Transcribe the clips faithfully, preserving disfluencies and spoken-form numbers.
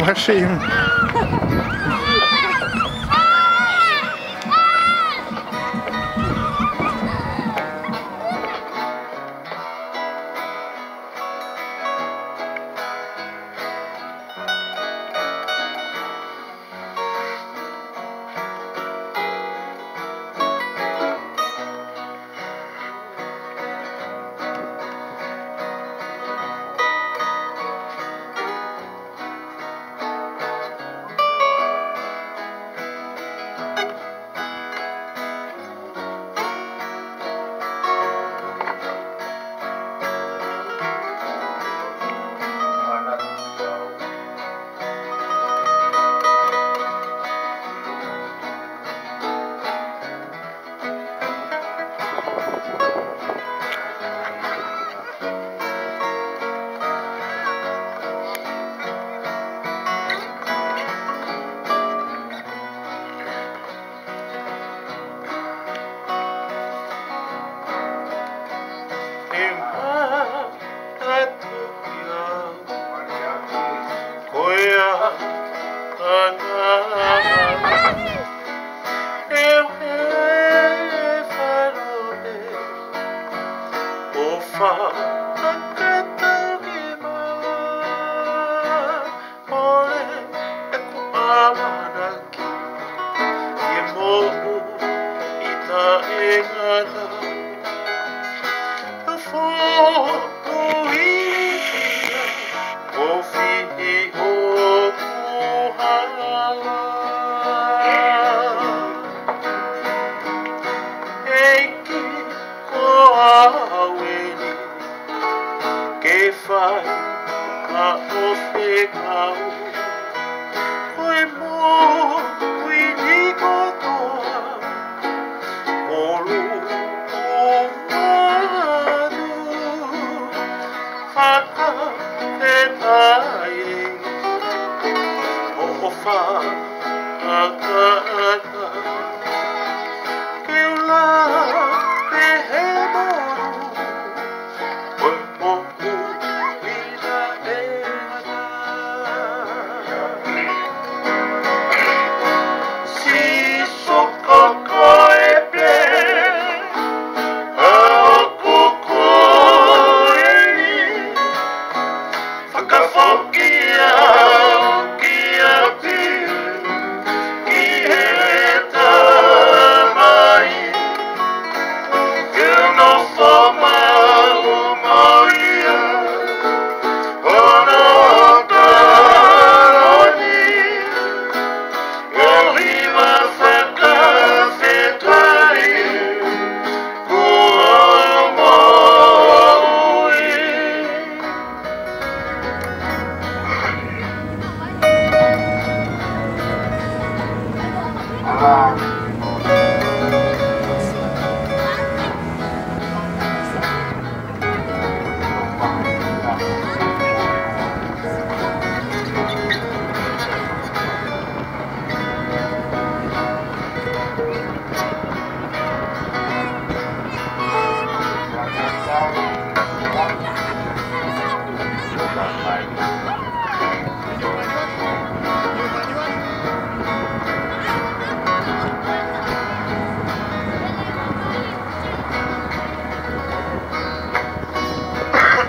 Não achei um.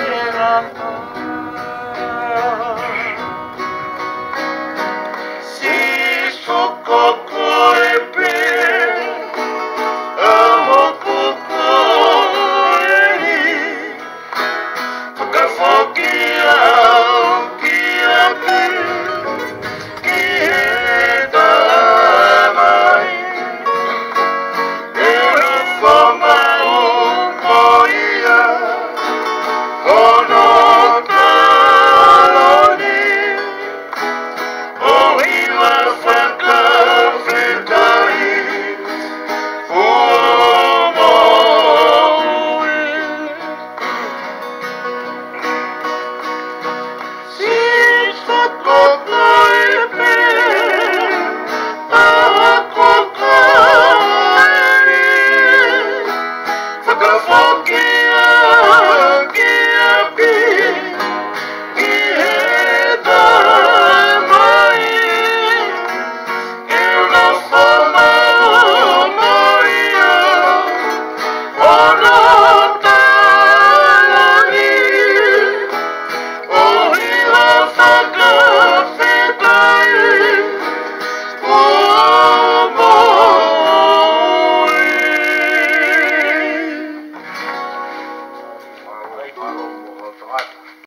Era